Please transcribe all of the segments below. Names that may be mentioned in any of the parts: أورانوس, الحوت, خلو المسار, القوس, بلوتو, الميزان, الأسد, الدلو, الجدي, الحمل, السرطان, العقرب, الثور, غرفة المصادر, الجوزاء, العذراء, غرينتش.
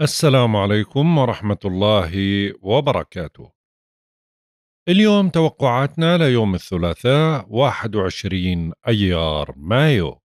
السلام عليكم ورحمة الله وبركاته. اليوم توقعاتنا ليوم الثلاثاء 21 أيار مايو.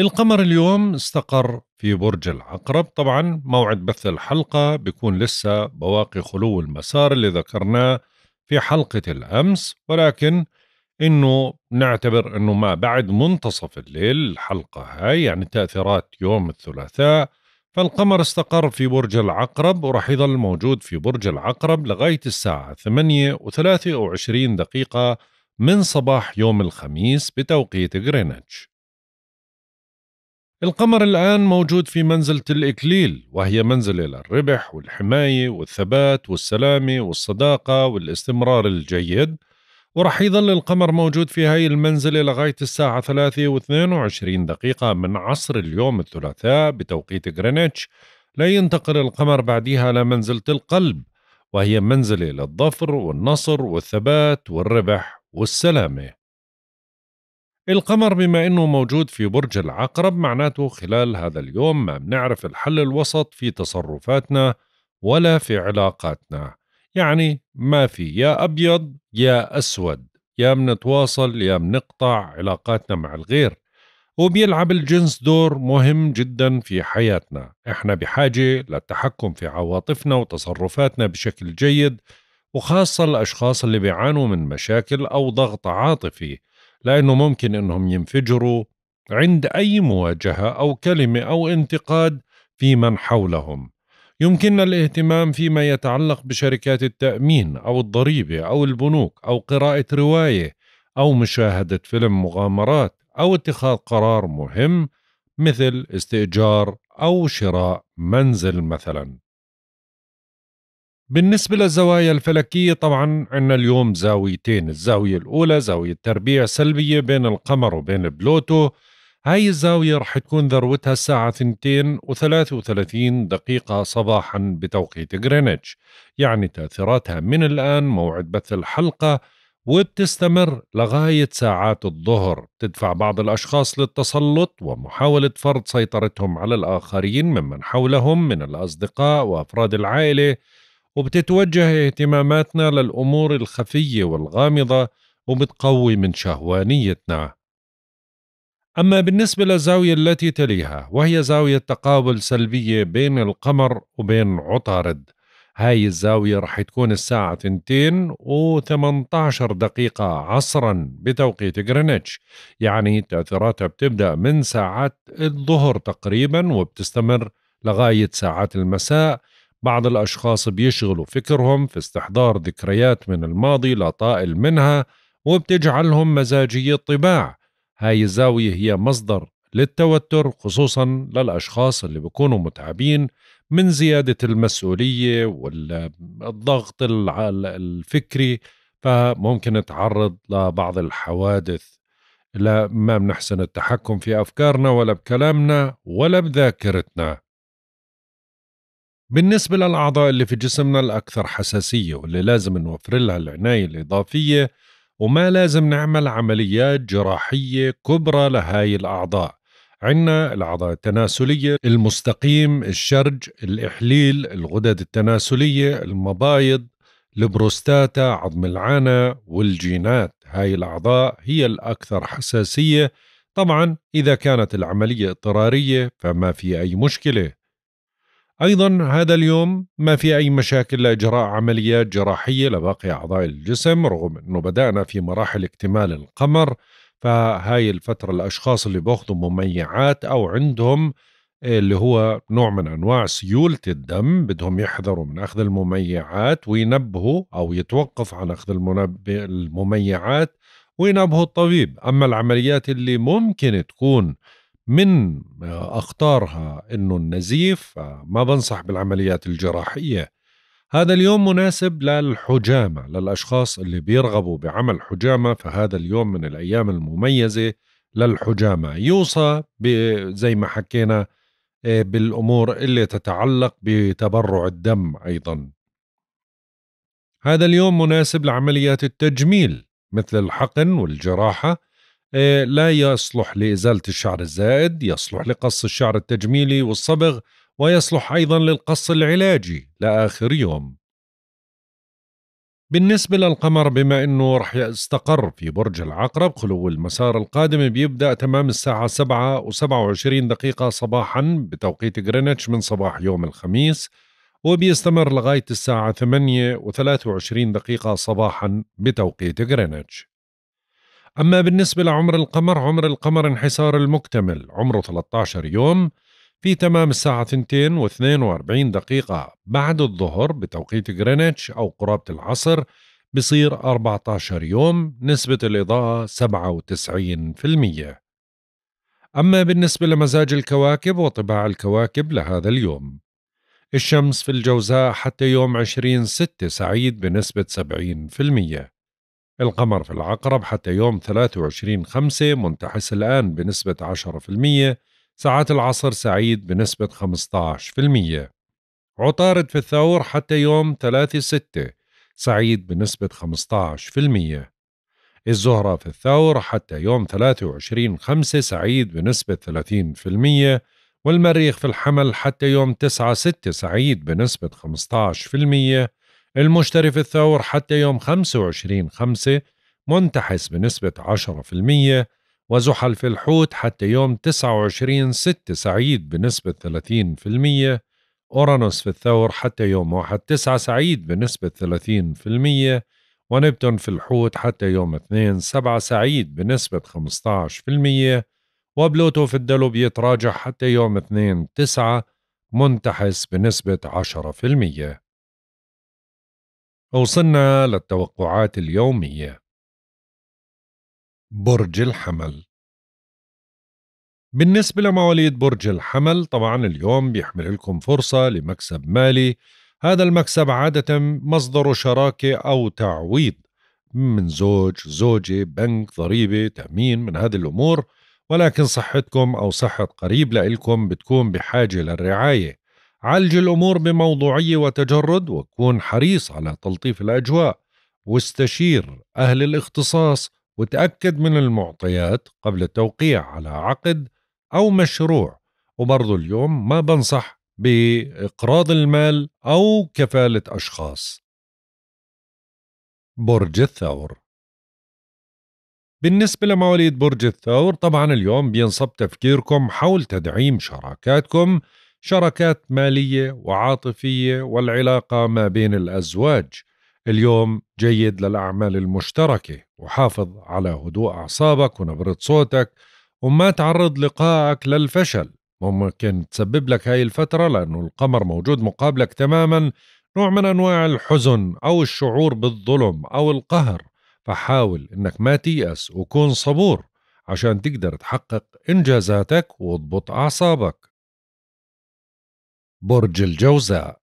القمر اليوم استقر في برج العقرب. طبعا موعد بث الحلقة بيكون لسه بواقي خلو المسار اللي ذكرناه في حلقة الأمس، ولكن إنه نعتبر إنه ما بعد منتصف الليل الحلقة هاي، يعني تأثيرات يوم الثلاثاء. فالقمر استقر في برج العقرب ورح يظل موجود في برج العقرب لغاية الساعة 8:23 من صباح يوم الخميس بتوقيت غرينتش. القمر الآن موجود في منزلة الإكليل، وهي منزلة للربح والحماية والثبات والسلامة والصداقة والاستمرار الجيد، ورح يظل القمر موجود في هاي المنزلة لغاية الساعة 3:22 من عصر اليوم الثلاثاء بتوقيت غرينتش، لينتقل القمر بعدها لمنزلة القلب، وهي منزلة للظفر والنصر والثبات والربح والسلامة. القمر بما أنه موجود في برج العقرب، معناته خلال هذا اليوم ما بنعرف الحل الوسط في تصرفاتنا ولا في علاقاتنا، يعني ما في يا أبيض يا أسود، يا منتواصل يا منقطع علاقاتنا مع الغير. وبيلعب الجنس دور مهم جدا في حياتنا، احنا بحاجة للتحكم في عواطفنا وتصرفاتنا بشكل جيد، وخاصة الأشخاص اللي بيعانوا من مشاكل أو ضغط عاطفي، لأنه ممكن أنهم ينفجروا عند أي مواجهة أو كلمة أو انتقاد في من حولهم. يمكننا الاهتمام فيما يتعلق بشركات التأمين أو الضريبة أو البنوك أو قراءة رواية أو مشاهدة فيلم مغامرات أو اتخاذ قرار مهم مثل استئجار أو شراء منزل مثلا. بالنسبة للزوايا الفلكية، طبعا عندنا اليوم زاويتين، الزاوية الأولى زاوية تربيع سلبية بين القمر وبين بلوتو، هاي الزاوية رح تكون ذروتها الساعة 2:33 صباحا بتوقيت غرينتش، يعني تأثيراتها من الآن موعد بث الحلقة وبتستمر لغاية ساعات الظهر. تدفع بعض الأشخاص للتسلط ومحاولة فرض سيطرتهم على الآخرين ممن حولهم من الأصدقاء وأفراد العائلة، وبتتوجه اهتماماتنا للأمور الخفية والغامضة وبتقوي من شهوانيتنا. أما بالنسبة للزاوية التي تليها، وهي زاوية تقابل سلبية بين القمر وبين عطارد، هاي الزاوية رح تكون الساعة 2:18 عصرا بتوقيت غرينتش، يعني تأثيراتها بتبدأ من ساعات الظهر تقريبا وبتستمر لغاية ساعات المساء. بعض الأشخاص بيشغلوا فكرهم في استحضار ذكريات من الماضي لا طائل منها، وبتجعلهم مزاجي الطباع. هاي الزاوية هي مصدر للتوتر، خصوصا للأشخاص اللي بيكونوا متعبين من زيادة المسؤولية والضغط الفكري، فممكن تعرض لبعض الحوادث. لا ما بنحسن التحكم في أفكارنا ولا بكلامنا ولا بذاكرتنا. بالنسبة للأعضاء اللي في جسمنا الأكثر حساسية واللي لازم نوفر لها العناية الإضافية، وما لازم نعمل عمليات جراحية كبرى لهاي الأعضاء، عنا الأعضاء التناسلية، المستقيم، الشرج، الإحليل، الغدد التناسلية، المبايض، البروستاتا، عظم العانة والجينات. هاي الأعضاء هي الأكثر حساسية. طبعا إذا كانت العملية اضطرارية فما في أي مشكلة. أيضا هذا اليوم ما في أي مشاكل لإجراء عمليات جراحية لباقي أعضاء الجسم، رغم أنه بدأنا في مراحل اكتمال القمر، فهاي الفترة الأشخاص اللي بأخذوا مميعات أو عندهم اللي هو نوع من أنواع سيولة الدم بدهم يحذروا من أخذ المميعات وينبهوا، أو يتوقف عن أخذ المميعات وينبهوا الطبيب. أما العمليات اللي ممكن تكون من أخطارها إنه النزيف، ما بنصح بالعمليات الجراحية. هذا اليوم مناسب للحجامة، للأشخاص اللي بيرغبوا بعمل حجامة، فهذا اليوم من الأيام المميزة للحجامة. يوصى زي ما حكينا بالأمور اللي تتعلق بتبرع الدم. أيضا هذا اليوم مناسب لعمليات التجميل مثل الحقن والجراحة، لا يصلح لإزالة الشعر الزائد، يصلح لقص الشعر التجميلي والصبغ ويصلح أيضا للقص العلاجي لآخر يوم. بالنسبة للقمر، بما أنه رح يستقر في برج العقرب، خلو المسار القادم بيبدأ تمام الساعة 7:27 صباحا بتوقيت غرينتش من صباح يوم الخميس، وبيستمر لغاية الساعة 8:23 صباحا بتوقيت غرينتش. أما بالنسبة لعمر القمر، عمر القمر انحسار المكتمل عمره 13 يوم في تمام الساعة 2:42 بعد الظهر بتوقيت غرينتش أو قرابة العصر، بصير 14 يوم، نسبة الإضاءة 97%. أما بالنسبة لمزاج الكواكب وطباع الكواكب لهذا اليوم، الشمس في الجوزاء حتى يوم 20/6 سعيد بنسبة 70%. القمر في العقرب حتى يوم 23/5 منتحس الآن بنسبة 10%، ساعة العصر سعيد بنسبة 15%. عطارد في الثور حتى يوم 3/6 سعيد بنسبة 15%. الزهرة في الثور حتى يوم 23/5 سعيد بنسبة 30%. والمريخ في الحمل حتى يوم 9/6 سعيد بنسبة 15%. المشتري في الثور حتى يوم 25/5 منتحس بنسبة 10%. وزحل في الحوت حتى يوم 29/6 سعيد بنسبة 30%. أورانوس في الثور حتى يوم 1/9 سعيد بنسبة 30%. ونبتون في الحوت حتى يوم 2/7 سعيد بنسبة 15%. وبلوتو في الدلو بيتراجع حتى يوم 2/9 منتحس بنسبة 10%. وصلنا للتوقعات اليومية. برج الحمل، بالنسبة لمواليد برج الحمل، طبعا اليوم بيحمل لكم فرصة لمكسب مالي. هذا المكسب عادة مصدره شراكة أو تعويض من زوج، زوجة، بنك، ضريبة، تأمين، من هذه الأمور، ولكن صحتكم أو صحة قريب لإلكم بتكون بحاجة للرعاية. عالج الأمور بموضوعية وتجرد، وكون حريص على تلطيف الأجواء، واستشير أهل الاختصاص، وتأكد من المعطيات قبل التوقيع على عقد أو مشروع. وبرضو اليوم ما بنصح بإقراض المال أو كفالة أشخاص. برج الثور، بالنسبة لمواليد برج الثور، طبعا اليوم بينصب تفكيركم حول تدعيم شراكاتكم، شراكات مالية وعاطفية، والعلاقة ما بين الأزواج. اليوم جيد للأعمال المشتركة، وحافظ على هدوء أعصابك ونبرة صوتك، وما تعرض لقائك للفشل. ممكن تسبب لك هاي الفترة، لأنه القمر موجود مقابلك تماما، نوع من أنواع الحزن أو الشعور بالظلم أو القهر، فحاول أنك ما تيأس وكون صبور عشان تقدر تحقق إنجازاتك واضبط أعصابك. برج الجوزاء،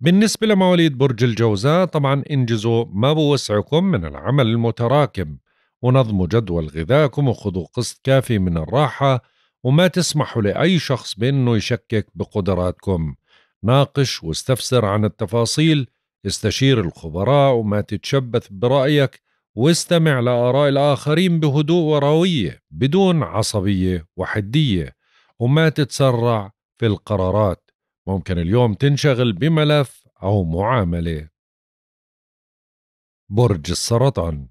بالنسبة لمواليد برج الجوزاء، طبعا انجزوا ما بوسعكم من العمل المتراكم، ونظموا جدول غذائكم، وخذوا قسط كافي من الراحة، وما تسمحوا لأي شخص بأنه يشكك بقدراتكم. ناقش واستفسر عن التفاصيل، استشير الخبراء، وما تتشبث برأيك، واستمع لآراء الآخرين بهدوء وروية بدون عصبية وحدية، وما تتسرع في القرارات. ممكن اليوم تنشغل بملف أو معاملة. برج السرطان،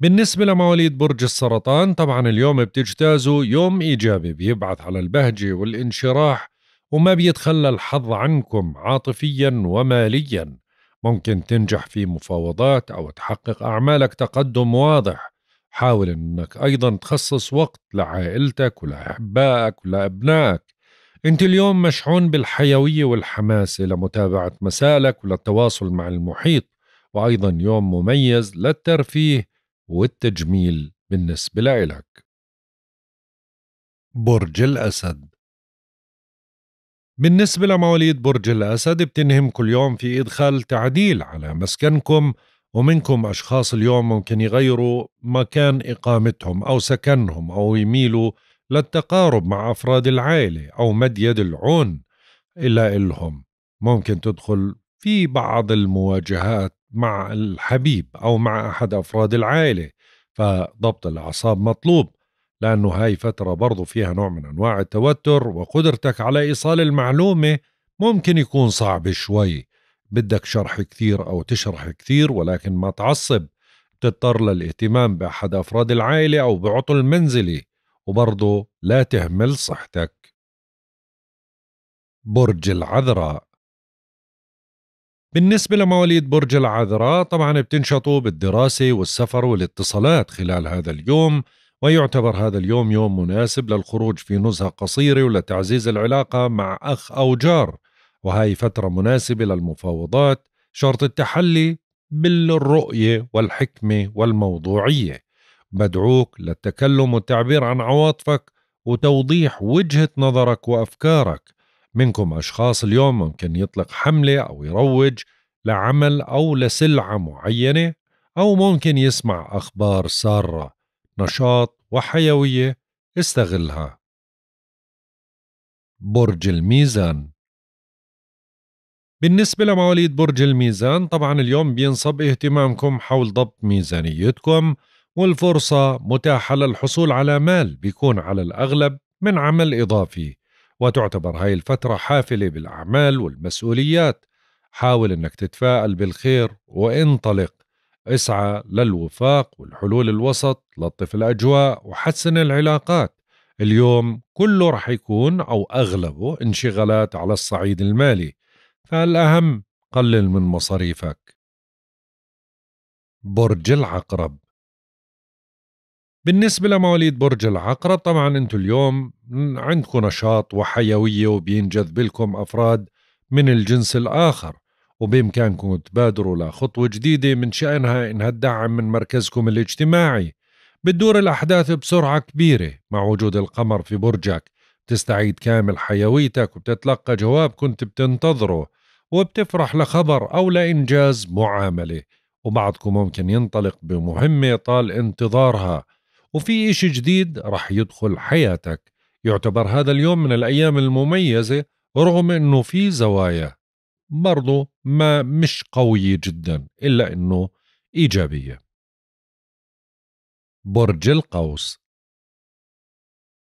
بالنسبة لمواليد برج السرطان، طبعا اليوم بتجتازوا يوم إيجابي بيبعث على البهجة والانشراح، وما بيتخلى الحظ عنكم عاطفيا وماليا. ممكن تنجح في مفاوضات أو تحقق أعمالك تقدم واضح. حاول أنك أيضا تخصص وقت لعائلتك ولأحبائك ولأبنائك. أنت اليوم مشحون بالحيوية والحماس لمتابعة مسالك وللتواصل مع المحيط، وأيضا يوم مميز للترفيه والتجميل بالنسبة لك. برج الأسد، بالنسبة لمواليد برج الأسد، بتنهمكم اليوم في إدخال تعديل على مسكنكم، ومنكم أشخاص اليوم ممكن يغيروا مكان إقامتهم أو سكنهم، أو يميلوا للتقارب مع أفراد العائلة أو مد يد العون إلى إلهم. ممكن تدخل في بعض المواجهات مع الحبيب أو مع أحد أفراد العائلة، فضبط الأعصاب مطلوب، لأنه هاي فترة برضو فيها نوع من أنواع التوتر، وقدرتك على إيصال المعلومة ممكن يكون صعب شوي، بدك شرح كثير أو تشرح كثير، ولكن ما تعصب. تضطر للاهتمام بأحد أفراد العائلة أو بعطل منزلي، وبرضو لا تهمل صحتك. برج العذراء. بالنسبة لمواليد برج العذراء طبعا بتنشطوا بالدراسة والسفر والاتصالات خلال هذا اليوم، ويعتبر هذا اليوم يوم مناسب للخروج في نزهة قصيرة ولتعزيز العلاقة مع أخ أو جار، وهي فترة مناسبة للمفاوضات، شرط التحلي بالرؤية والحكمة والموضوعية. بدعوك للتكلم والتعبير عن عواطفك وتوضيح وجهة نظرك وأفكارك. منكم أشخاص اليوم ممكن يطلق حملة أو يروج لعمل أو لسلعة معينة، أو ممكن يسمع أخبار سارة. نشاط وحيوية، استغلها. برج الميزان. بالنسبة لمواليد برج الميزان طبعا اليوم بينصب اهتمامكم حول ضبط ميزانيتكم، والفرصة متاحة للحصول على مال بيكون على الأغلب من عمل إضافي، وتعتبر هاي الفترة حافلة بالأعمال والمسؤوليات. حاول أنك تتفائل بالخير وانطلق، اسعى للوفاق والحلول الوسط، لطف الأجواء وحسن العلاقات. اليوم كله رح يكون أو أغلبه انشغالات على الصعيد المالي، فالأهم قلل من مصاريفك. برج العقرب. بالنسبة لمواليد برج العقرب طبعا انتو اليوم عندكم نشاط وحيوية، وبينجذب لكم أفراد من الجنس الآخر، وبإمكانكم تبادروا لخطوة جديدة من شأنها إنها تدعم من مركزكم الاجتماعي. بتدور الأحداث بسرعة كبيرة مع وجود القمر في برجك، بتستعيد كامل حيويتك وبتتلقى جواب كنت بتنتظره، وبتفرح لخبر أو لإنجاز معاملة، وبعضكم ممكن ينطلق بمهمة طال انتظارها، وفي إشي جديد رح يدخل حياتك. يعتبر هذا اليوم من الأيام المميزة رغم إنه في زوايا برضو ما مش قوية جدا، إلا إنه إيجابية. برج القوس.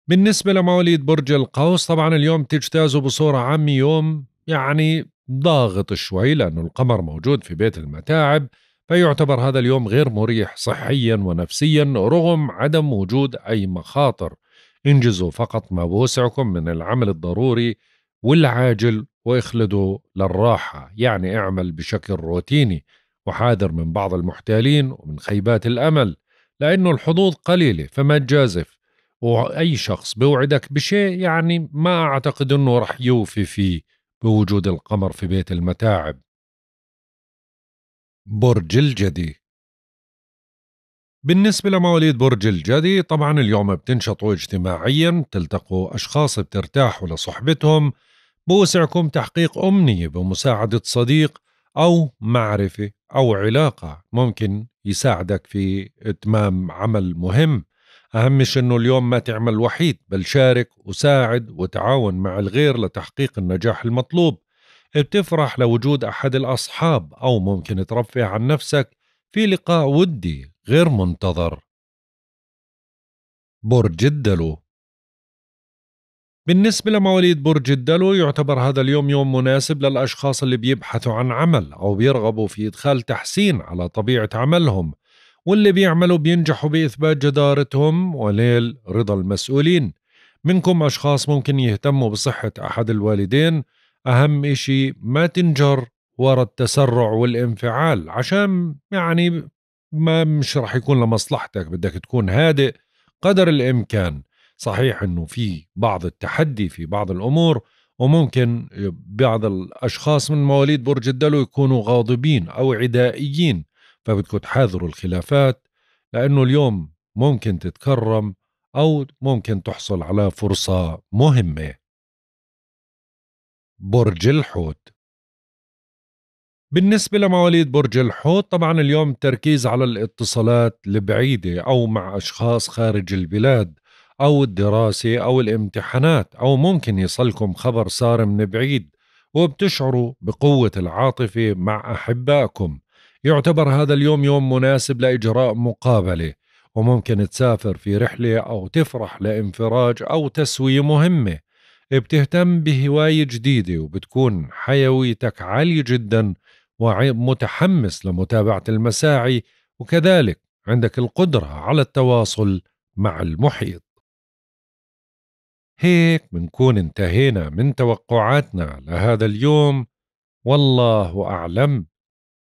بالنسبة لمواليد برج القوس طبعا اليوم تجتازوا بصورة عامة يوم يعني ضاغط شوي، لأنه القمر موجود في بيت المتاعب، فيعتبر هذا اليوم غير مريح صحيا ونفسيا رغم عدم وجود أي مخاطر. انجزوا فقط ما بوسعكم من العمل الضروري والعاجل، واخلدوا للراحة، يعني اعمل بشكل روتيني، وحاذر من بعض المحتالين ومن خيبات الأمل، لأنه الحظوظ قليلة فما تجازف، وأي شخص بوعدك بشيء يعني ما أعتقد أنه رح يوفي فيه بوجود القمر في بيت المتاعب. برج الجدي. بالنسبة لمواليد برج الجدي طبعا اليوم بتنشطوا اجتماعيا، تلتقوا أشخاص بترتاحوا لصحبتهم، بوسعكم تحقيق أمنية بمساعدة صديق أو معرفة أو علاقة ممكن يساعدك في إتمام عمل مهم. أهمش أنه اليوم ما تعمل وحيد، بل شارك وساعد وتعاون مع الغير لتحقيق النجاح المطلوب. بتفرح لوجود أحد الأصحاب، أو ممكن ترفع عن نفسك في لقاء ودي غير منتظر. برج الدلو. بالنسبة لمواليد برج الدلو يعتبر هذا اليوم يوم مناسب للأشخاص اللي بيبحثوا عن عمل أو بيرغبوا في إدخال تحسين على طبيعة عملهم، واللي بيعملوا بينجحوا بإثبات جدارتهم ونيل رضا المسؤولين. منكم أشخاص ممكن يهتموا بصحة أحد الوالدين، أهم إشي ما تنجر ورا التسرع والانفعال، عشان يعني ما مش رح يكون لمصلحتك، بدك تكون هادئ قدر الإمكان. صحيح أنه في بعض التحدي في بعض الأمور، وممكن بعض الأشخاص من مواليد برج الدلو يكونوا غاضبين أو عدائيين، فبدكم تحاذروا الخلافات، لأنه اليوم ممكن تتكرم أو ممكن تحصل على فرصة مهمة. برج الحوت. بالنسبة لمواليد برج الحوت طبعا اليوم التركيز على الاتصالات البعيدة أو مع أشخاص خارج البلاد، أو الدراسة أو الامتحانات، أو ممكن يصلكم خبر سار من بعيد، وبتشعروا بقوة العاطفة مع أحبائكم. يعتبر هذا اليوم يوم مناسب لإجراء مقابلة، وممكن تسافر في رحلة أو تفرح لانفراج أو تسوية مهمة، بتهتم بهواية جديدة وبتكون حيويتك عالية جدا ومتحمس لمتابعة المساعي، وكذلك عندك القدرة على التواصل مع المحيط. هيك بنكون انتهينا من توقعاتنا لهذا اليوم، والله أعلم.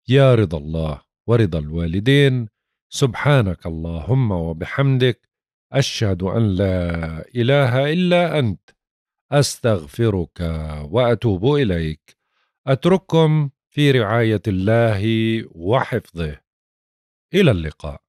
يا رضا الله ورضا الوالدين. سبحانك اللهم وبحمدك، أشهد أن لا إله إلا أنت، أستغفرك وأتوب إليك. أترككم في رعاية الله وحفظه، إلى اللقاء.